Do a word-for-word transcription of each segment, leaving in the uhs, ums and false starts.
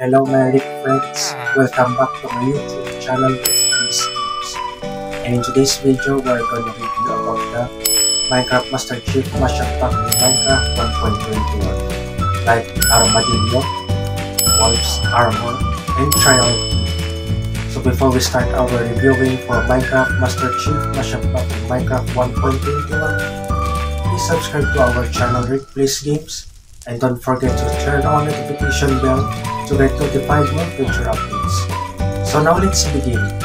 Hello my Rick friends, welcome back to my YouTube channel RickPlaysGames, and in today's video we're going to review about the Minecraft Master Chief Mashup Pack in Minecraft one point twenty-one, like Armadillo, Wolf's Armor, and Trial. So before we start our reviewing for Minecraft Master Chief Mashup Pack in Minecraft one point twenty-one, please subscribe to our channel RickPlaysGames, and don't forget to turn on the notification bell to get notified of future updates. So now let's begin.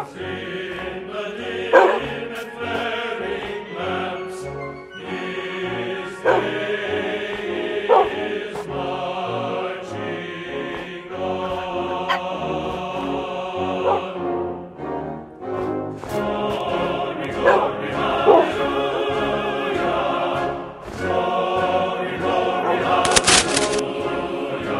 out in the dim and flaring lamps. His day is marching on. Glory, glory, hallelujah. Glory, glory, hallelujah.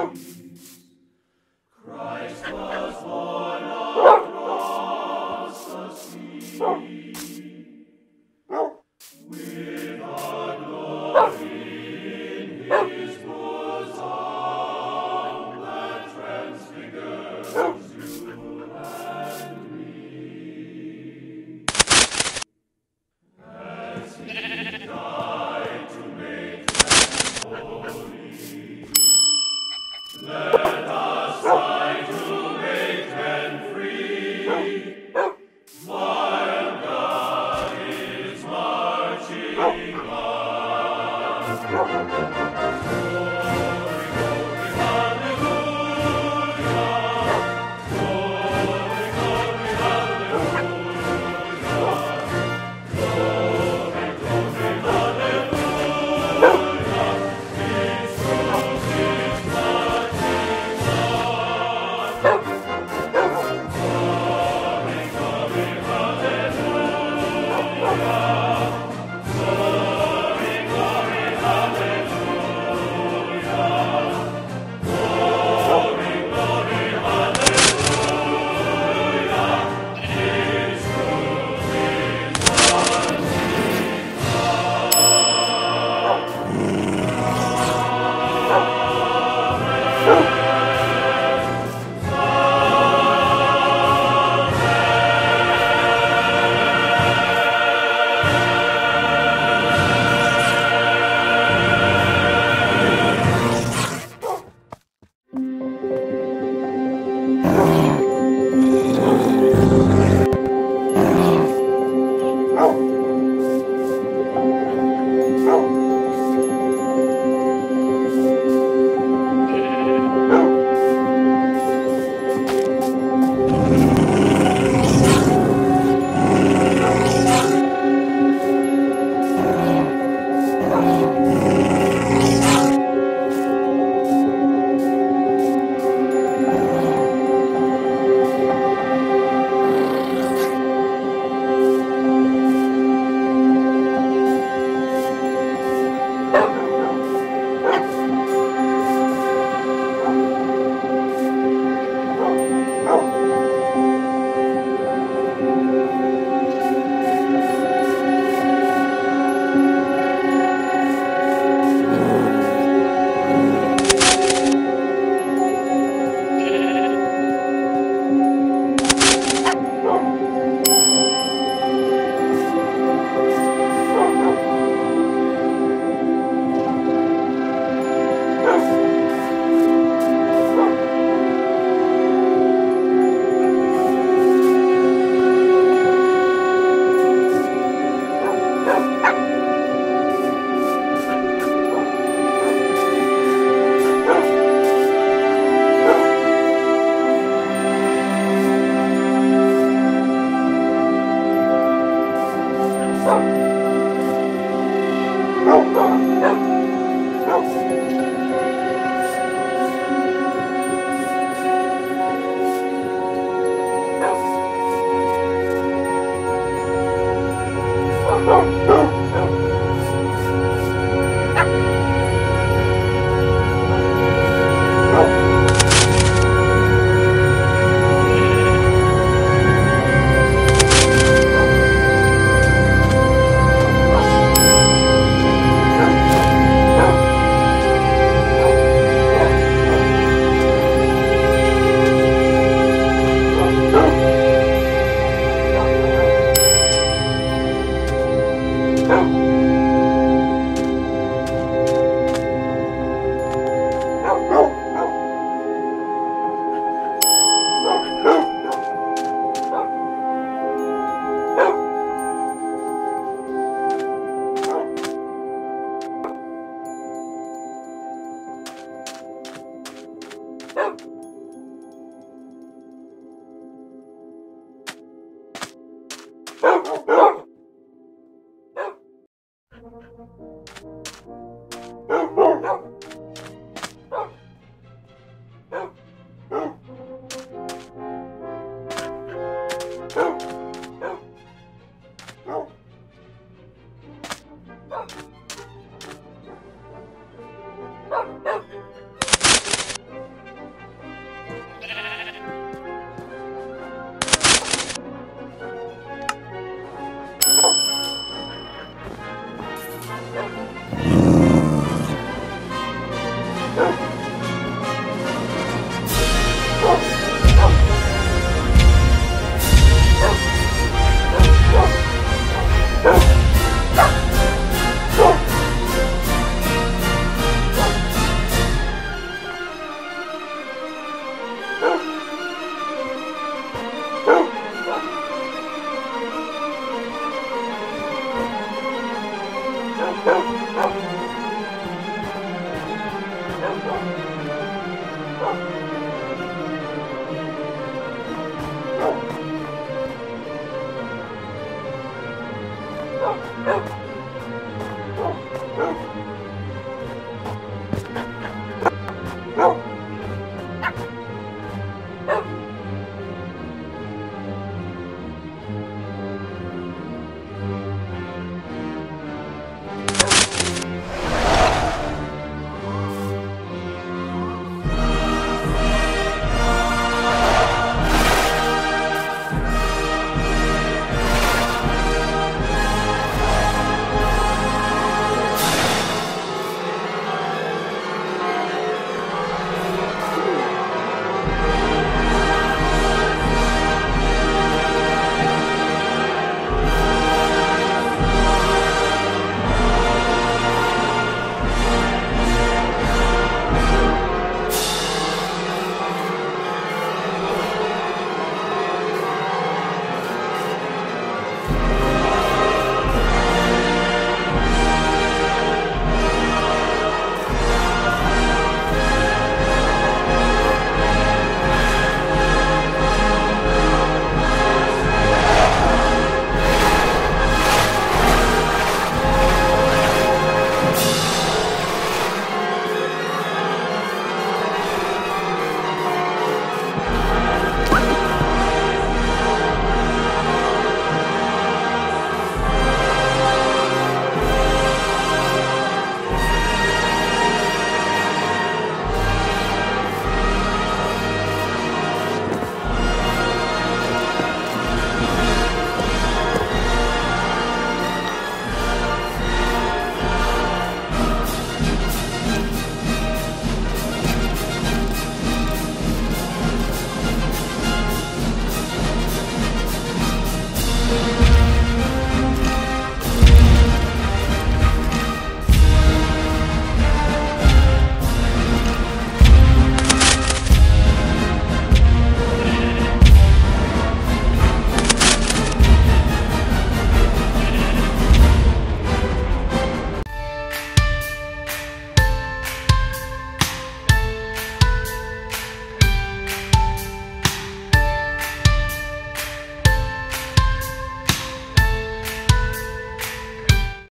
Glory, Christ was born across the sea, with our glory in his bosom that transfigures you and me. As he died to make us holy, let us try to make men free, while God is marching on. Glory, glory, hallelujah.